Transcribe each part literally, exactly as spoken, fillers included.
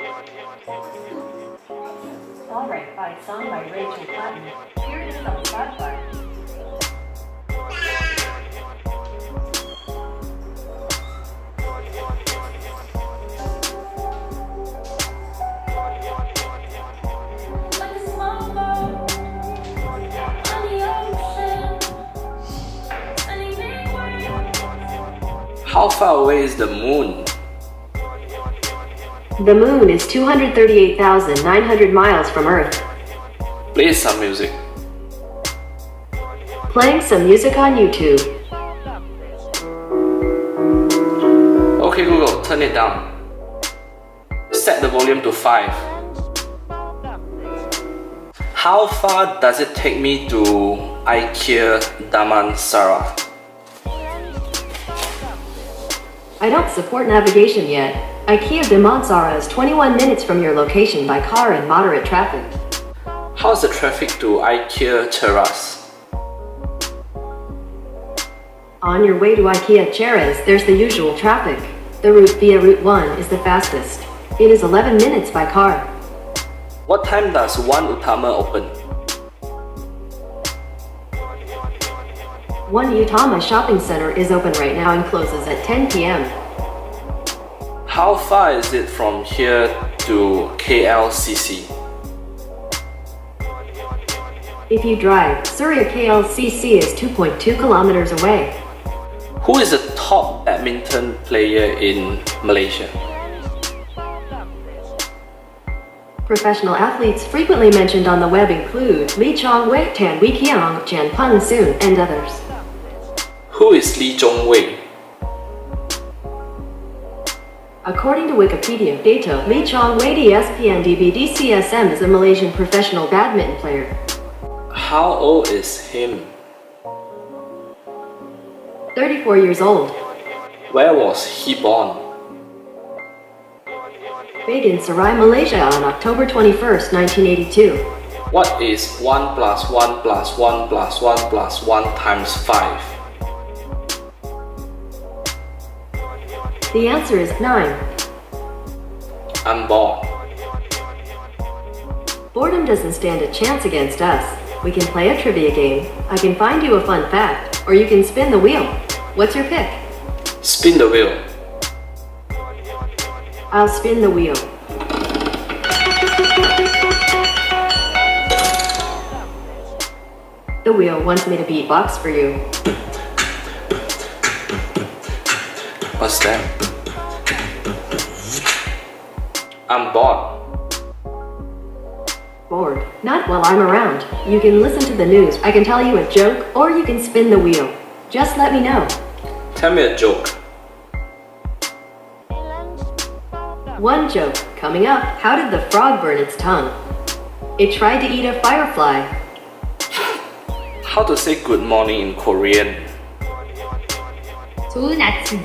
All Right by sung by Rachel Platten. Here it is on Spotify. How far away is the moon? The moon is two hundred thirty-eight thousand nine hundred miles from Earth. Play some music. Playing some music on YouTube. Okay Google, turn it down. Set the volume to five. How far does it take me to IKEA Damansara? I don't support navigation yet. IKEA Damansara is twenty-one minutes from your location by car and moderate traffic. How's the traffic to IKEA Cheras? On your way to IKEA Cheras, there's the usual traffic. The route via Route one is the fastest. It is eleven minutes by car. What time does One Utama open? One Utama Shopping Center is open right now and closes at ten p m How far is it from here to K L C C? If you drive, Suria K L C C is two point two kilometers away. Who is the top badminton player in Malaysia? Professional athletes frequently mentioned on the web include Lee Chong Wei, Tan Wee Keong, Jan Pung Soon, and others. Who is Lee Chong Wei? According to Wikipedia data, Lee Chong Wei D S P N D B D C S M is a Malaysian professional badminton player. How old is him? thirty-four years old. Where was he born? Bagan Sarai, Malaysia on October twenty-first, nineteen eighty-two. What is one plus one plus one plus one plus one times five? The answer is nine. I'm bored. Boredom doesn't stand a chance against us. We can play a trivia game. I can find you a fun fact, or you can spin the wheel. What's your pick? Spin the wheel. I'll spin the wheel. The wheel wants me to beatbox for you. What's that? I'm bored. Bored? Not while I'm around. You can listen to the news. I can tell you a joke, or you can spin the wheel. Just let me know. Tell me a joke. One joke, coming up. How did the frog burn its tongue? It tried to eat a firefly. How to say good morning in Korean? 좋은 아침.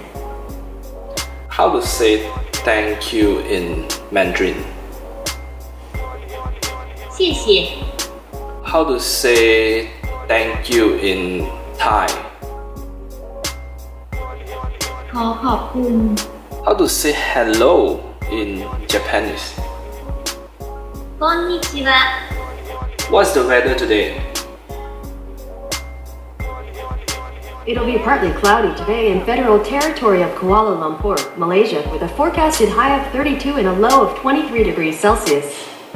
How to say thank you in Mandarin? 谢谢. How to say thank you in Thai? ขอขอบคุณ. How to say hello in Japanese? Konnichiwa. What's the weather today? It'll be partly cloudy today in Federal Territory of Kuala Lumpur, Malaysia, with a forecasted high of thirty-two and a low of twenty-three degrees Celsius.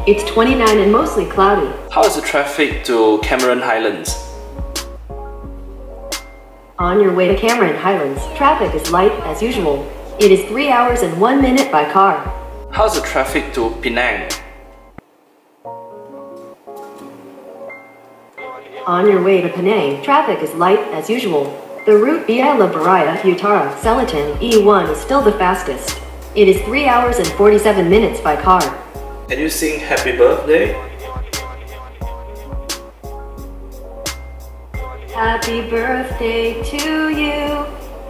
It's twenty-nine and mostly cloudy. How is the traffic to Cameron Highlands? On your way to Cameron Highlands, traffic is light as usual. It is three hours and one minute by car. How's the traffic to Penang? On your way to Penang, traffic is light as usual. The route via La Baraya, Utara, Selatan, E one is still the fastest. It is three hours and forty-seven minutes by car. Can you sing Happy Birthday? Happy birthday to you.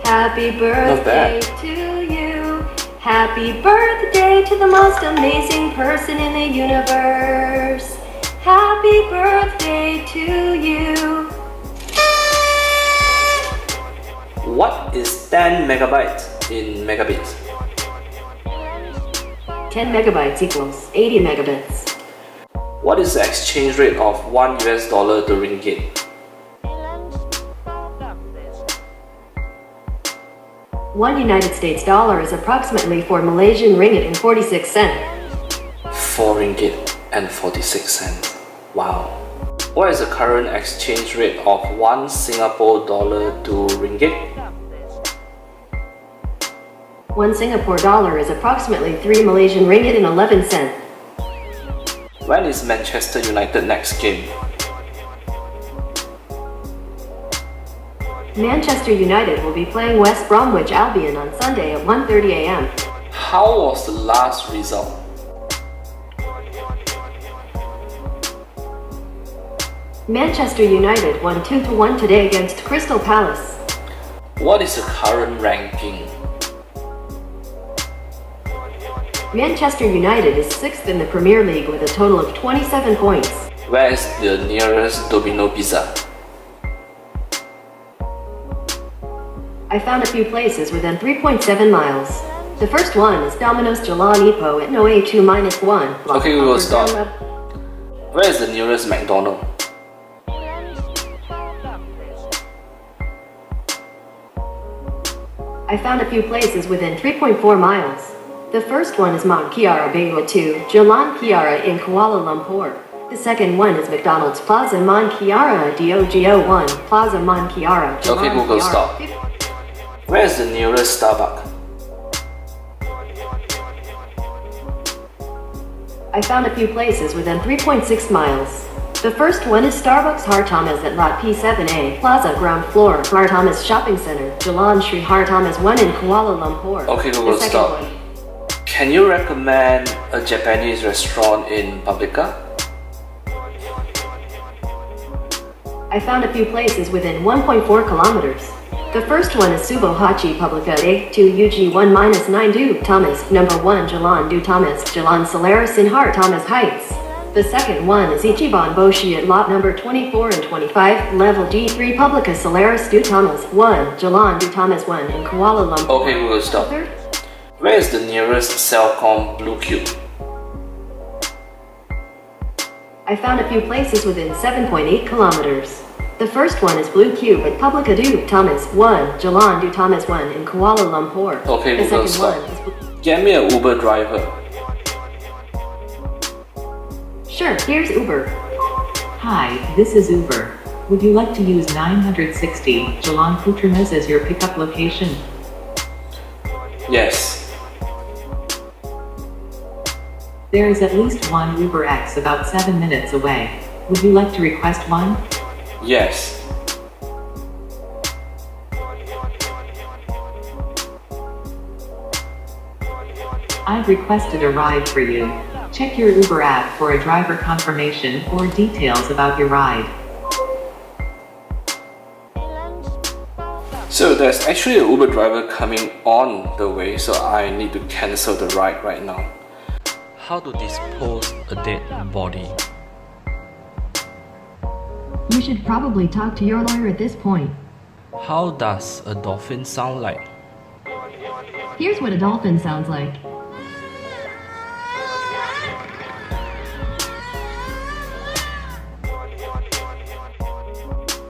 Happy birthday to you. Happy birthday to the most amazing person in the universe. Happy birthday to you. What is ten megabytes in megabits? ten megabytes equals eighty megabits. What is the exchange rate of one U S dollar to ringgit? One United States dollar is approximately four Malaysian ringgit and forty-six cents. Four ringgit and forty-six cents. Wow. What is the current exchange rate of one Singapore dollar to ringgit? One Singapore dollar is approximately three Malaysian ringgit and eleven cents. When is Manchester United next game? Manchester United will be playing West Bromwich Albion on Sunday at one thirty a m How was the last result? Manchester United won two to one today against Crystal Palace. What is the current ranking? Manchester United is sixth in the Premier League with a total of twenty-seven points. Where is the nearest Domino's Pizza? I found a few places within three point seven miles. The first one is Domino's Jalan Ipo at zero eight two dash one. Okay, we will stop. Where is the nearest McDonald's? I found a few places within three point four miles. The first one is Mount Kiara Benua two, Jalan Kiara in Kuala Lumpur. The second one is McDonald's Plaza Mon Kiara D O G O one, Plaza Mon Kiara. Jalan okay, Google, Kiara. Stop. Where is the nearest Starbucks? I found a few places within three point six miles. The first one is Starbucks Hartamas at Lot P seven A, Plaza Ground Floor, Hartamas Shopping Center, Jalan Sri Hartamas one in Kuala Lumpur. Okay, Google, stop. One. Can you recommend a Japanese restaurant in Publika? I found a few places within one point four kilometers. The first one is Subohachi Publika at two U G one nine Du Thomas, number one Jalan Du Thomas, Jalan Solaris in Hartamas Heights. The second one is Ichiban Boshi at lot number twenty-four and twenty-five, level G three Publika Solaris Du Thomas one, Jalan Du Thomas one in Kuala Lumpur. Okay, we will stop. Where is the nearest Celcom Blue Cube? I found a few places within seven point eight kilometers. The first one is Blue Cube at Publika Du Thomas one, Jalan Du Thomas one in Kuala Lumpur. Okay, the second one is... Get me an Uber driver. Sure, here's Uber. Hi, this is Uber. Would you like to use nine sixty Jalan Putramas as your pickup location? Yes. There is at least one UberX about seven minutes away. Would you like to request one? Yes. I've requested a ride for you. Check your Uber app for a driver confirmation or details about your ride. So there's actually an Uber driver coming on the way, so I need to cancel the ride right now. How to dispose a dead body? You should probably talk to your lawyer at this point. How does a dolphin sound like? Here's what a dolphin sounds like.